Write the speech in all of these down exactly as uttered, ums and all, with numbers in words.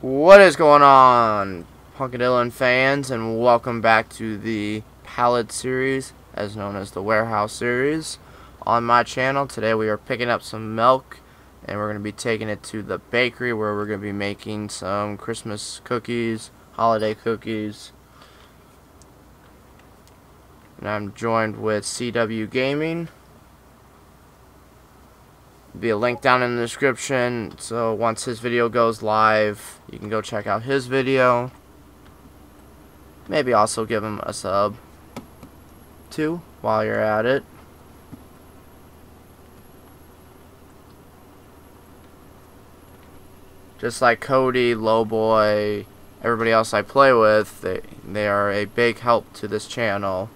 What is going on, PunkaDylan fans, and welcome back to the pallet series, as known as the warehouse series, on my channel. Today we are picking up some milk, and we're going to be taking it to the bakery, where we're going to be making some Christmas cookies, holiday cookies. And I'm joined with C W Gaming. Be a link down in the description, so once his video goes live you can go check out his video, maybe also give him a sub too while you're at it. Just like Cody, Lowboy, everybody else I play with, they, they are a big help to this channel.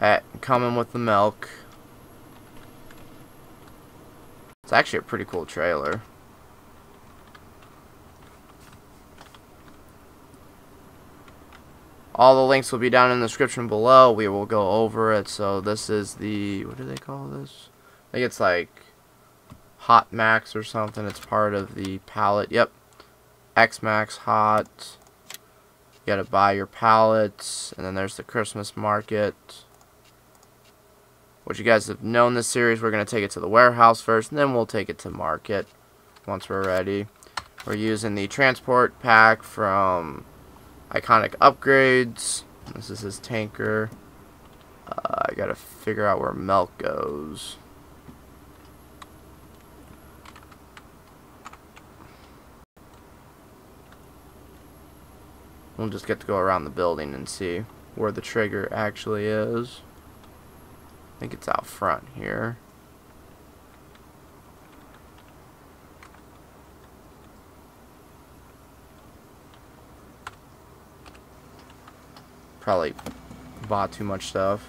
At coming with the milk. It's actually a pretty cool trailer. All the links will be down in the description below. We will go over it. So this is the, what do they call this? I think it's like Hot Max or something. It's part of the pallet. Yep. X-Max Hot. You gotta buy your pallets. And then there's the Christmas market. Which you guys have known this series, we're going to take it to the warehouse first, and then we'll take it to market once we're ready. We're using the transport pack from Iconic Upgrades. This is his tanker. Uh, I got to figure out where milk goes. We'll just get to go around the building and see where the trigger actually is. I think it's out front here. Probably bought too much stuff.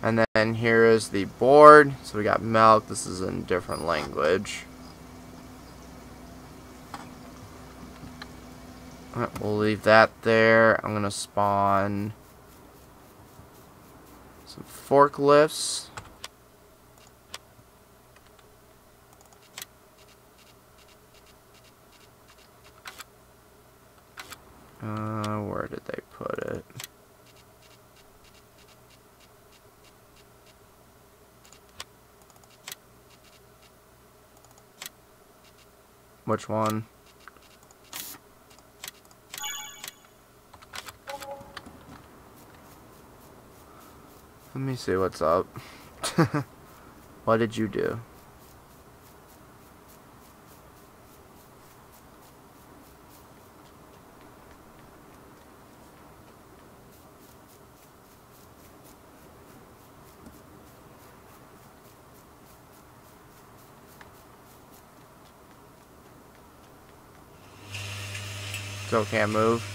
And then here is the board. So we got milk. This is in different language. Alright, we'll leave that there. I'm gonna spawn some forklifts. Uh, where did they put it? Which one? Let me see what's up. What did you do? Still can't move.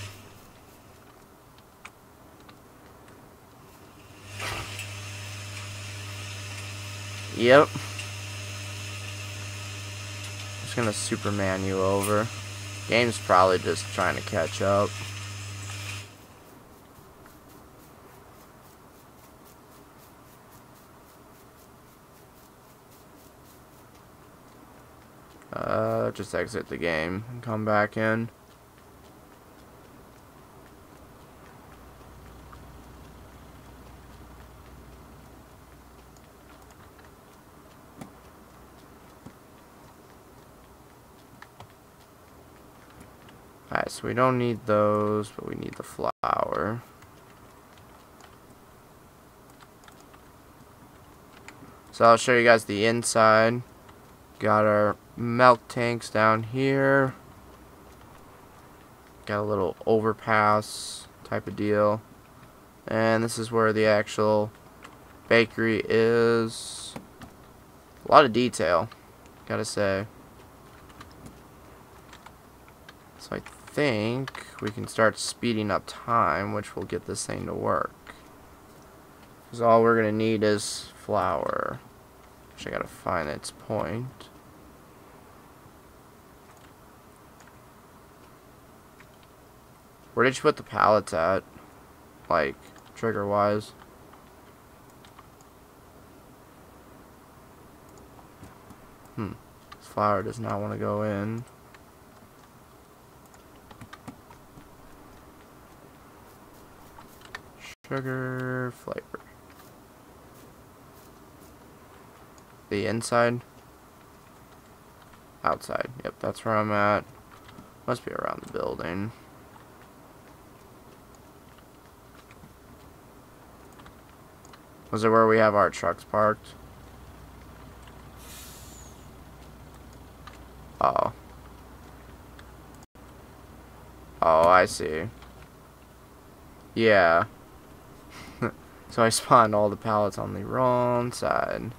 Yep. Just gonna Superman you over. Game's probably just trying to catch up. Uh, just exit the game and come back in. Alright, so we don't need those, but we need the flour. So I'll show you guys the inside. Got our milk tanks down here. Got a little overpass type of deal. And this is where the actual bakery is. A lot of detail, gotta say. So I think we can start speeding up time, which will get this thing to work. Because all we're going to need is flour. Which I got to find its point. Where did you put the pallets at? Like, trigger-wise? Hmm. This flower does not want to go in. Sugar flavor. The inside? Outside. Yep, that's where I'm at. Must be around the building. Was it where we have our trucks parked? Uh oh. Oh, I see. Yeah. So I spawned all the pallets on the wrong side.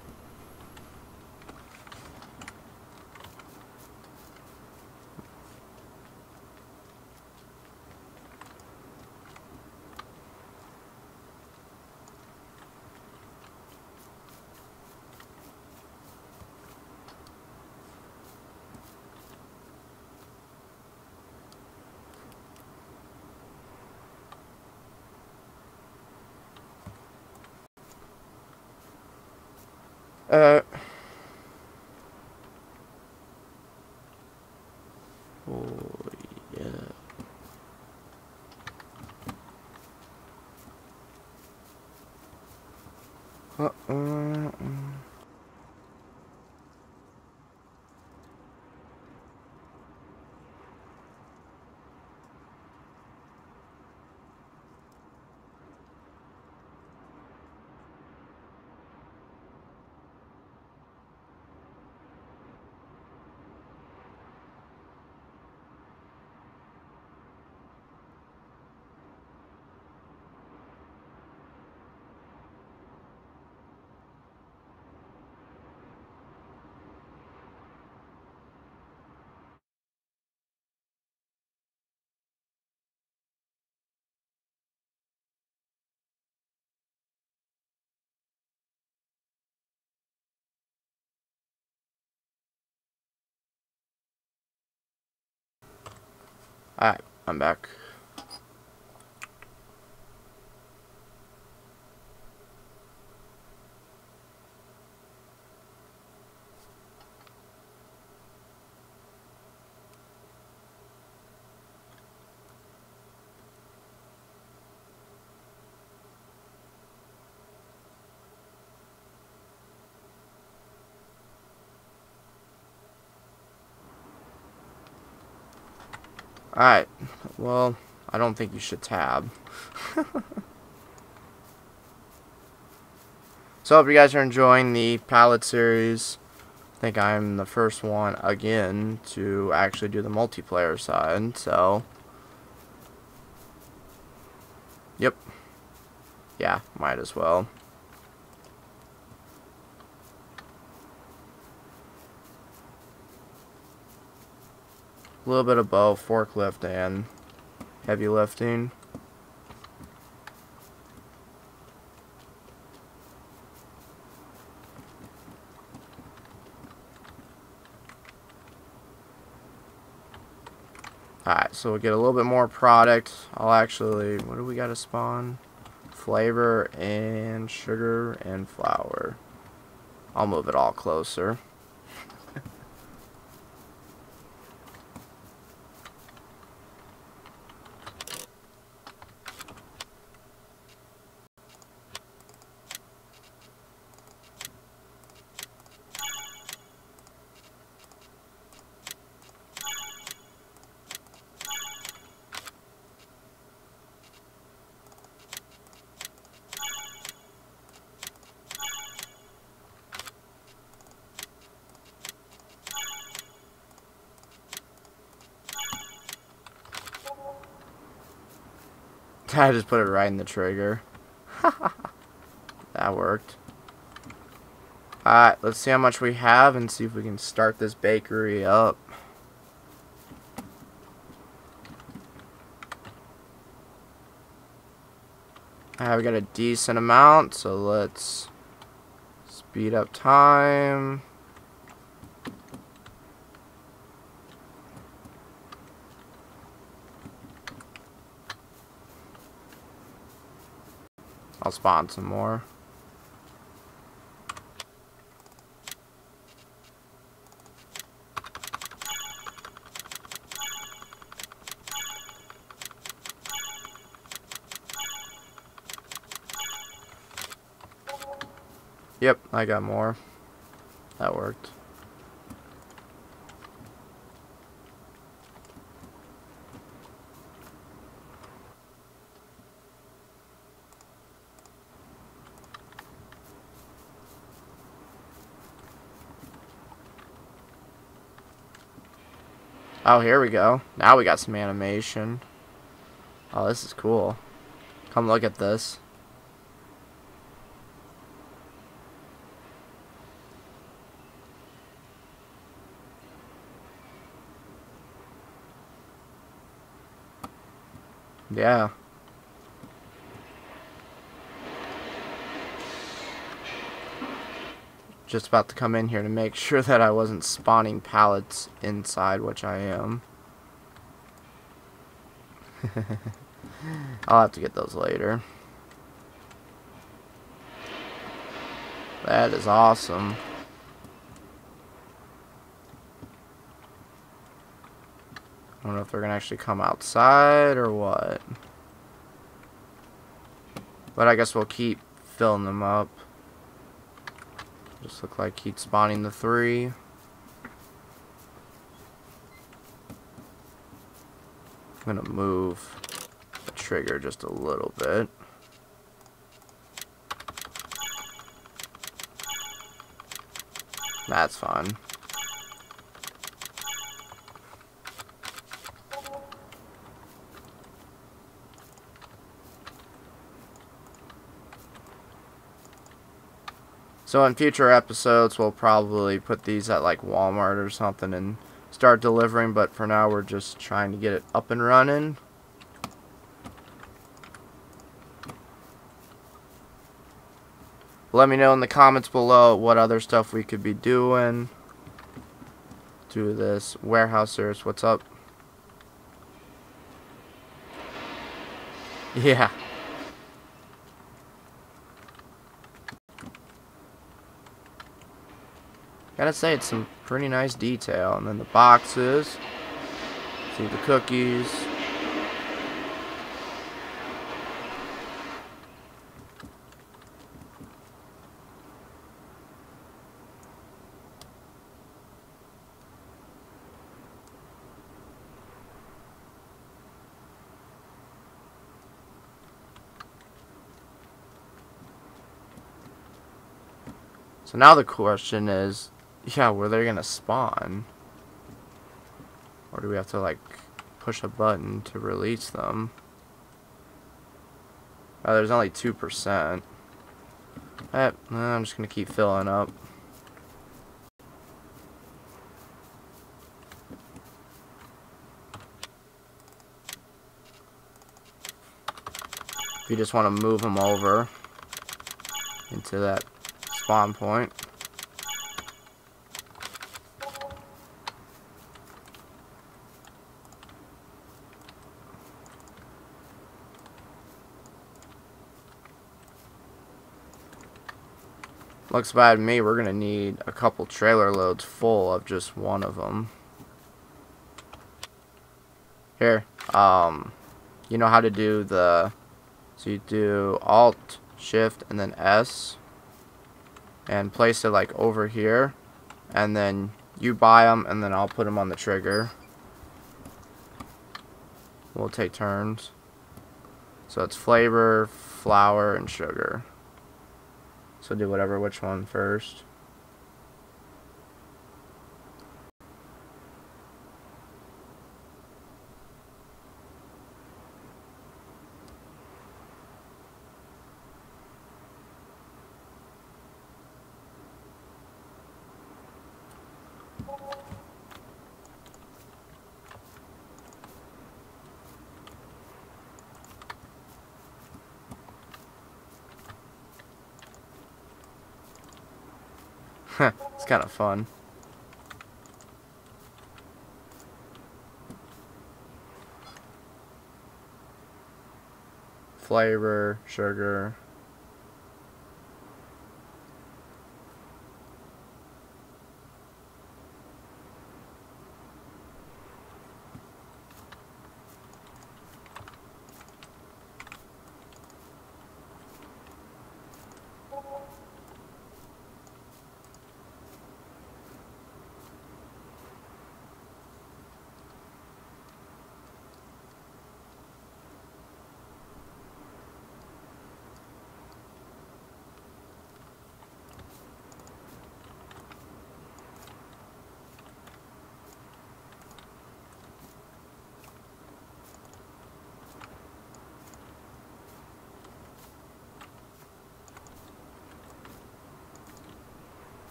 Uh, oh yeah. Uh uh. Alright, I'm back. Alright, well, I don't think you should tab. So, I hope you guys are enjoying the palette series. I think I'm the first one, again, to actually do the multiplayer side, so... Yep. Yeah, might as well. A little bit of both, forklift and heavy lifting. Alright, so we'll get a little bit more product. I'll actually, what do we got to spawn? Flavor and sugar and flour. I'll move it all closer. I just put it right in the trigger. That worked. Alright, let's see how much we have and see if we can start this bakery up. Alright, we got a decent amount, so let's speed up time. I'll spawn some more. Yep, I got more. That worked. Oh, here we go. Now we got some animation. Oh, this is cool. Come look at this. Yeah. Just about to come in here to make sure that I wasn't spawning pallets inside, which I am. I'll have to get those later. That is awesome. I don't know if they're gonna actually come outside or what. But I guess we'll keep filling them up. Just look like he's spawning the three. I'm gonna move the trigger just a little bit. That's fine. So in future episodes, we'll probably put these at like Walmart or something and start delivering, but for now we're just trying to get it up and running. Let me know in the comments below what other stuff we could be doing. Do this. Warehousers, what's up? Yeah. Gotta say, it's some pretty nice detail. And then the boxes. See the cookies. So now the question is, yeah, where they're gonna spawn, or do we have to like push a button to release them? Oh, there's only two percent. Eh, I'm just gonna keep filling up. If you just want to move them over into that spawn point. Looks bad to me, we're going to need a couple trailer loads full of just one of them. Here, um, you know how to do the, so you do Alt, Shift, and then S, and place it like over here, and then you buy them, and then I'll put them on the trigger. We'll take turns. So it's flavor, flour, and sugar. So do whatever, which one first. It's kind of fun. Flavor, sugar.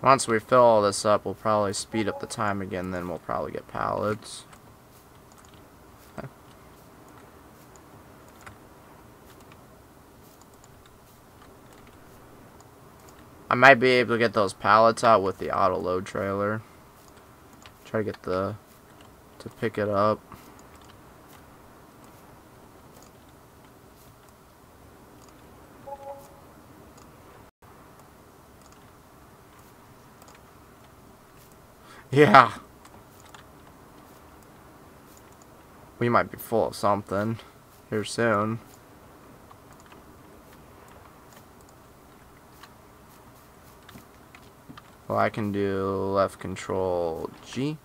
Once we fill all this up, we'll probably speed up the time again, then we'll probably get pallets. Okay. I might be able to get those pallets out with the auto load trailer. Try to get the to pick it up. Yeah. We might be full of something here soon. Well, I can do left control G.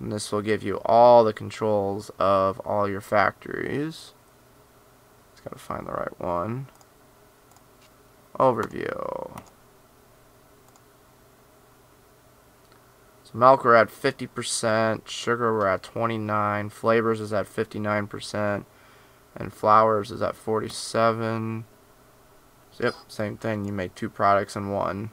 And this will give you all the controls of all your factories. Just gotta find the right one. Overview. So milk we're at fifty percent, sugar we're at twenty-nine, flavors is at fifty-nine percent, and flours is at forty-seven. So, yep, same thing. You make two products in one.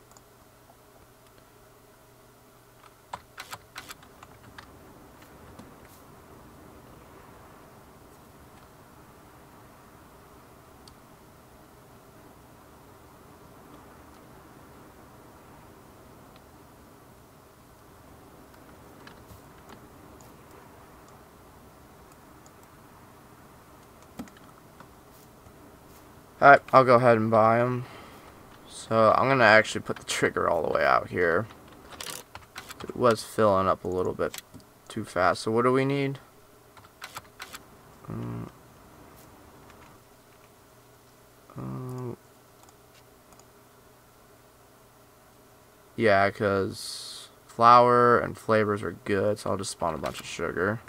Alright, I'll go ahead and buy them. So I'm gonna actually put the trigger all the way out here. It was filling up a little bit too fast. So what do we need? Um, um, yeah, because flour and flavors are good, so I'll just spawn a bunch of sugar.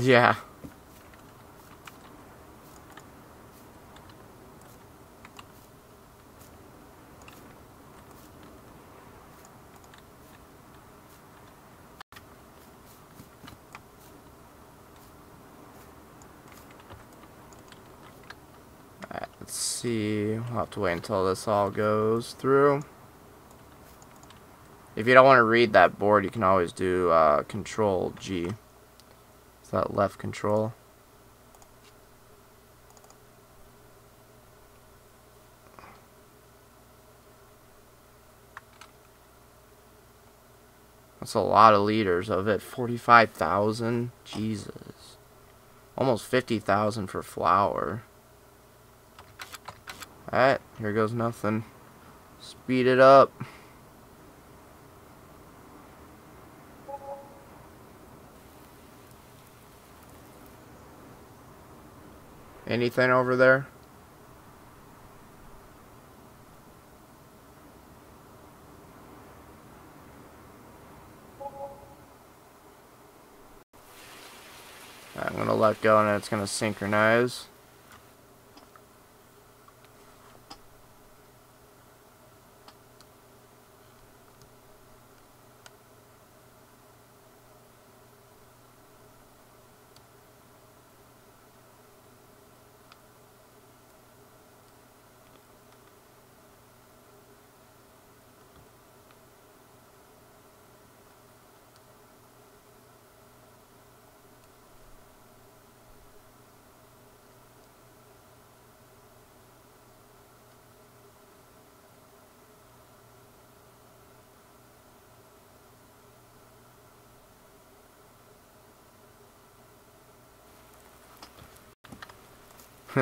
Yeah. Alright, let's see. We'll have to wait until this all goes through. If you don't want to read that board, you can always do uh, Control G. That left control. That's a lot of liters of it. forty-five thousand? Jesus. Almost fifty thousand for flour. Alright, here goes nothing. Speed it up. Anything over there? I'm gonna let go and it's gonna synchronize.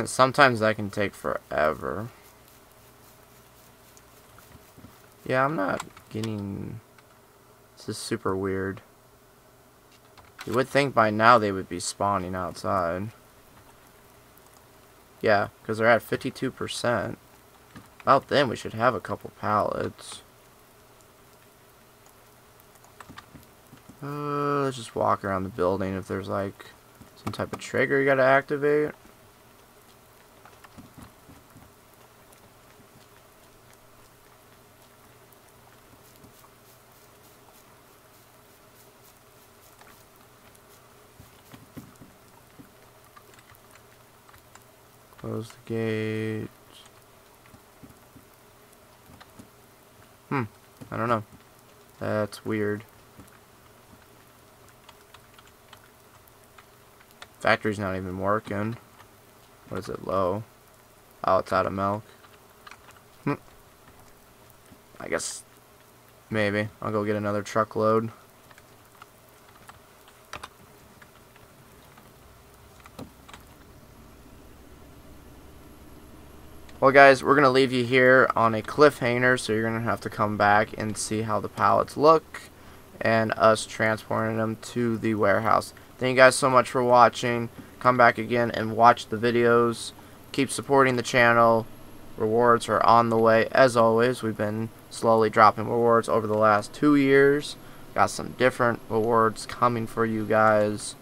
Sometimes that can take forever. Yeah, I'm not getting... This is super weird. You would think by now they would be spawning outside. Yeah, because they're at fifty-two percent. About then, we should have a couple pallets. Uh, let's just walk around the building if there's like some type of trigger you gotta activate. Close the gate. Hmm. I don't know. That's weird. Factory's not even working. What is it, low? Oh, it's out of milk. Hmm. I guess. Maybe. I'll go get another truckload. Well, guys, we're going to leave you here on a cliffhanger, so you're going to have to come back and see how the pallets look and us transporting them to the warehouse. Thank you guys so much for watching. Come back again and watch the videos. Keep supporting the channel. Rewards are on the way. As always, we've been slowly dropping rewards over the last two years. Got some different rewards coming for you guys.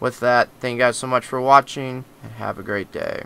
With that, thank you guys so much for watching, and have a great day.